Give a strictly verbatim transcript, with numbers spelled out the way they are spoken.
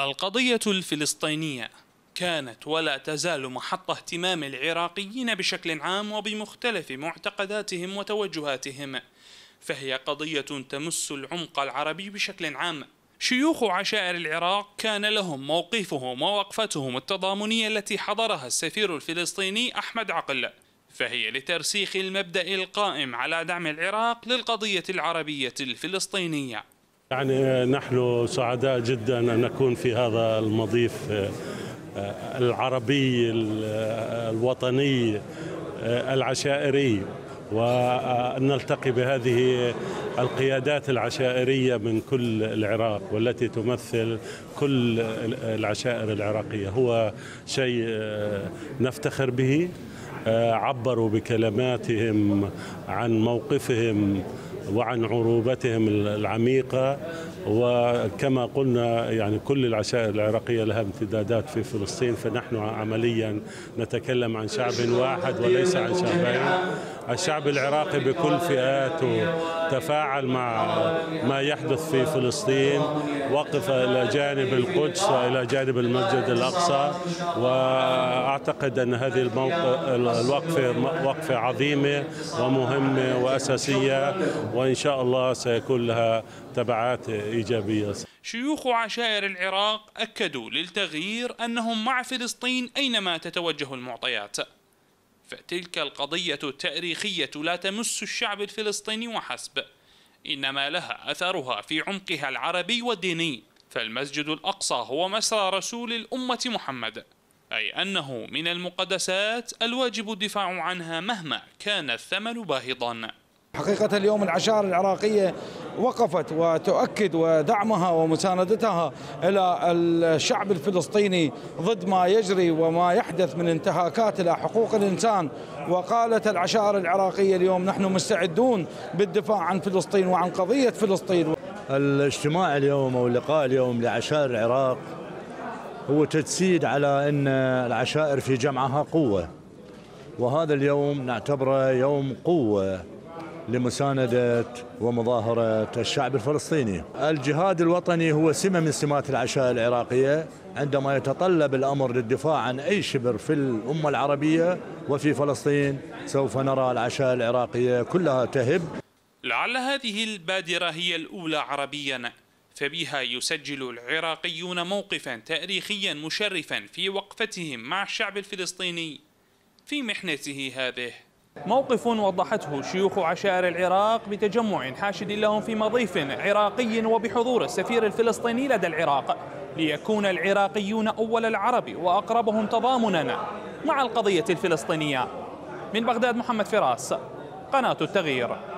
القضية الفلسطينية كانت ولا تزال محط اهتمام العراقيين بشكل عام وبمختلف معتقداتهم وتوجهاتهم، فهي قضية تمس العمق العربي بشكل عام. شيوخ عشائر العراق كان لهم موقفهم ووقفتهم التضامنية التي حضرها السفير الفلسطيني أحمد عقل، فهي لترسيخ المبدأ القائم على دعم العراق للقضية العربية الفلسطينية. يعني نحن سعداء جدا أن نكون في هذا المضيف العربي الوطني العشائري، وأن نلتقي بهذه القيادات العشائرية من كل العراق والتي تمثل كل العشائر العراقية هو شيء نفتخر به. عبروا بكلماتهم عن موقفهم وعن عروبتهم العميقة، وكما قلنا يعني كل العشائر العراقية لها امتدادات في فلسطين، فنحن عمليا نتكلم عن شعب واحد وليس عن شعبين. الشعب العراقي بكل فئاته تفاعل مع ما يحدث في فلسطين، وقف إلى جانب القدس وإلى جانب المسجد الأقصى، وأعتقد أن هذه الوقفة وقفة عظيمة ومهمة وأساسية، وإن شاء الله سيكون لها تبعات إيجابية. شيوخ عشائر العراق أكدوا للتغيير أنهم مع فلسطين أينما تتوجه المعطيات، فتلك القضية التاريخية لا تمس الشعب الفلسطيني وحسب، إنما لها أثرها في عمقها العربي والديني، فالمسجد الأقصى هو مسرى رسول الأمة محمد، أي أنه من المقدسات الواجب الدفاع عنها مهما كان الثمن باهظا. حقيقة اليوم العشائر العراقية وقفت وتؤكد ودعمها ومساندتها إلى الشعب الفلسطيني ضد ما يجري وما يحدث من انتهاكات إلى حقوق الإنسان، وقالت العشائر العراقية اليوم نحن مستعدون بالدفاع عن فلسطين وعن قضية فلسطين. الاجتماع اليوم أو اللقاء اليوم لعشائر العراق هو تجسيد على أن العشائر في جمعها قوة، وهذا اليوم نعتبره يوم قوة لمساندة ومظاهرة الشعب الفلسطيني. الجهاد الوطني هو سمة من سمات العشائر العراقية، عندما يتطلب الأمر للدفاع عن أي شبر في الأمة العربية وفي فلسطين سوف نرى العشائر العراقية كلها تهب. لعل هذه البادرة هي الأولى عربيا، فبها يسجل العراقيون موقفا تاريخيا مشرفا في وقفتهم مع الشعب الفلسطيني في محنته هذه. موقف وضحته شيوخ عشائر العراق بتجمع حاشد لهم في مضيف عراقي وبحضور السفير الفلسطيني لدى العراق، ليكون العراقيون أول العرب وأقربهم تضامنا مع القضية الفلسطينية. من بغداد محمد فراس، قناة التغيير.